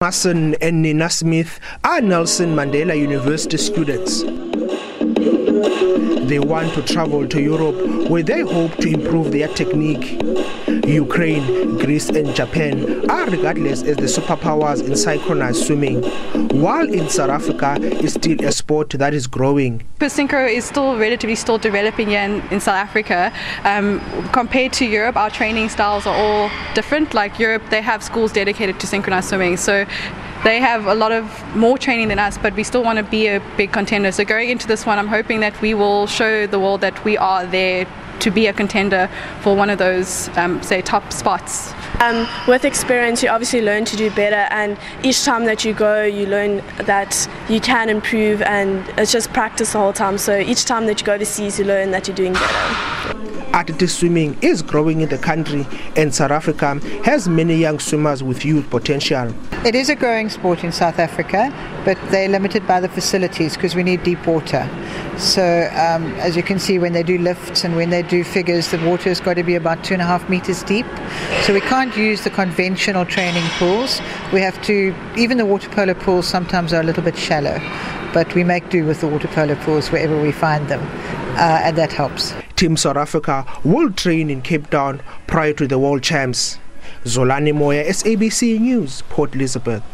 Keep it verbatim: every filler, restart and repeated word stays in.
Musson and Nina Smith are Nelson Mandela University students. They want to travel to Europe where they hope to improve their technique. Ukraine, Greece and Japan are regardless as the superpowers in synchronized swimming, while in South Africa is still a sport that is growing. Because Synchro is still relatively still developing here in, in South Africa. Um, compared to Europe, our training styles are all different. Like Europe, they have schools dedicated to synchronized swimming. So they have a lot of more training than us, but we still want to be a big contender. So going into this one, I'm hoping that we will show the world that we are there to be a contender for one of those, um, say, top spots. Um, with experience, you obviously learn to do better, and each time that you go, you learn that you can improve, and it's just practice the whole time. So each time that you go overseas, you learn that you're doing better. Artistic swimming is growing in the country, and South Africa has many young swimmers with youth potential. It is a growing sport in South Africa, but they're limited by the facilities because we need deep water. So um, as you can see, when they do lifts and when they do figures, the water has got to be about two and a half meters deep. So we can't use the conventional training pools. We have to, even the water polo pools sometimes are a little bit shallow, but we make do with the water polo pools wherever we find them, uh, and that helps. Team South Africa will train in Cape Town prior to the World Champs. Zolani Moya, S A B C News, Port Elizabeth.